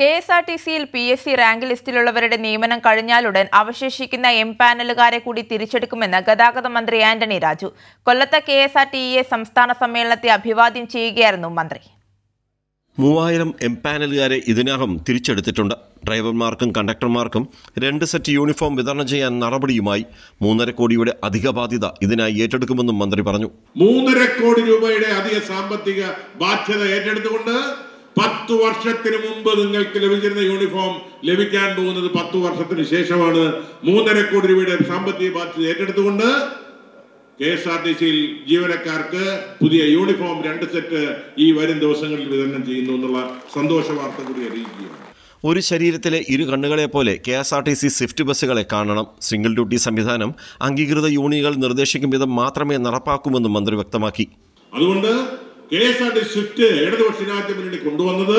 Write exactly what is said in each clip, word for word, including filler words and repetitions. കെഎസ്ആർടിസിയിൽ PSC rank ലിസ്റ്റിലുള്ളവരുടെ നിയമനം കഴിഞ്ഞാലുടൻ അവശേഷിക്കുന്ന എം പാനലുകാരെ കൂടി തിരിച്ചെടുക്കുമെന്ന് ഗതാഗത മന്ത്രി ആന്റണി രാജു. കൊല്ലത്ത് കെഎസ്ആർടിഇ സംസ്ഥാന സമ്മേളനത്തെ അഭിവാദ്യം ചെയ്യുകയായിരുന്നു മന്ത്രി. മൂവായിരം എം പാനലുകാരെ ഇതിനകം തിരിച്ചെടുത്തിട്ടുണ്ട്. ഡ്രൈവർമാർക്കും കണ്ടക്ടർമാർക്കും രണ്ട് സെറ്റ് യൂണിഫോം വിതരണം ചെയ്യാൻ നടപടിയുമായി മൂന്നര കോടിയുടെ അധിക ബാധ്യത ഇതിനായി ഏറ്റെടുക്കുമെന്നും മന്ത്രി പറഞ്ഞു. മൂന്നര കോടി രൂപയുടെ അധിക സാമ്പത്തിക ബാധ്യത ഏറ്റെടുത്തുകൊണ്ട് പത്തു വർഷത്തിന് മുമ്പ് നിങ്ങൾക്ക് ലഭിച്ചിരുന്ന യൂണിഫോം ലഭിക്കാൻ പോകുന്നത് പത്തു വർഷത്തിന് ശേഷമാണ്. മൂന്നര കോടി രൂപയുടെ സാമ്പത്തിക ബാധ്യത ഏറ്റെടുത്തുകൊണ്ട് കെ എസ് ആർ ടി സിയിൽ ജീവനക്കാർക്ക് പുതിയ യൂണിഫോം രണ്ട് സെറ്റ് ഈ വരും ദിവസങ്ങളിൽ വിതരണം ചെയ്യുന്നു എന്നുള്ള സന്തോഷ വാർത്ത കൂടി അറിയിക്കുകയാണ്. ഒരു ശരീരത്തിലെ ഇരു കണ്ണുകളെ പോലെ K S R T C Swift ബസ്സുകളെ കാണണം. സിംഗിൾ ഡ്യൂട്ടി സംവിധാനം അംഗീകൃത യൂണിയനുകൾ നിർദ്ദേശിക്കും വിധം മാത്രമേ നടപ്പാക്കുമെന്നും മന്ത്രി വ്യക്തമാക്കി. അതുകൊണ്ട് K S R T C Swift ഇടതുപക്ഷ ജനാധിപത്യ മുന്നണി കൊണ്ടുവന്നത്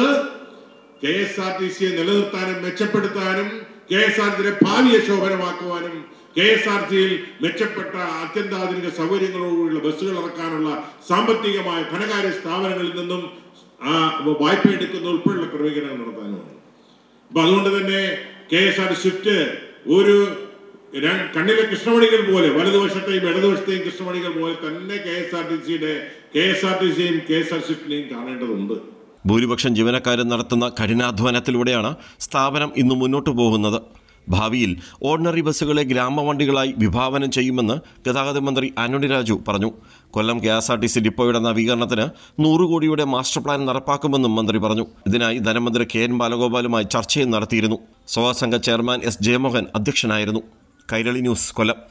കെ എസ് ആർ ടി സിയെ നിലനിർത്താനും മെച്ചപ്പെടുത്താനും കെ എസ് ആർ ടിയെ ഭാവിയെ ശോഭനമാക്കുവാനും കെ എസ് ആർ ടിയിൽ മെച്ചപ്പെട്ട അത്യന്താധുനിക സൗകര്യങ്ങളോടുള്ള ബസ്സുകൾ ഇറക്കാനുള്ള സാമ്പത്തികമായ ധനകാര്യ സ്ഥാപനങ്ങളിൽ നിന്നും വായ്പ എടുക്കുന്ന ഉൾപ്പെടെയുള്ള ക്രമീകരണം നടത്താനുമാണ്. അപ്പൊ അതുകൊണ്ട് തന്നെ K S R T Swift ഒരു കണ്ണിലെ കൃഷ്ണമണികൾ പോലെ വലതുവശത്തെയും ഇടതുവശത്തെയും കൃഷ്ണമണികൾ പോലെ തന്നെ കെ എസ് ആർ ടി സിയുടെ കെ എസ് ആർ ടി സിയെയും കെ എസ് ആർ സ്വിഫ്റ്റിനെയും കാണേണ്ടതുണ്ട്. ഭൂരിപക്ഷം ജീവനക്കാരൻ നടത്തുന്ന കഠിനാധ്വാനത്തിലൂടെയാണ് സ്ഥാപനം ഇന്ന് മുന്നോട്ടു പോകുന്നത്. ഭാവിയിൽ ഓർഡിനറി ബസ്സുകളെ ഗ്രാമവണ്ടികളായി വിഭാവനം ചെയ്യുമെന്ന് ഗതാഗത മന്ത്രി ആന്റണി രാജു പറഞ്ഞു. Kollam K S R T C ഡിപ്പോയുടെ നവീകരണത്തിന് നൂറ് കോടിയുടെ മാസ്റ്റർ പ്ലാൻ നടപ്പാക്കുമെന്നും മന്ത്രി പറഞ്ഞു. ഇതിനായി ധനമന്ത്രി കെ എൻ ബാലഗോപാലുമായി ചർച്ചയും നടത്തിയിരുന്നു. സോവാ സംഘ ചെയർമാൻ എസ് ജയമോഹൻ അധ്യക്ഷനായിരുന്നു. കൈരളി ന്യൂസ്, കൊല്ലം.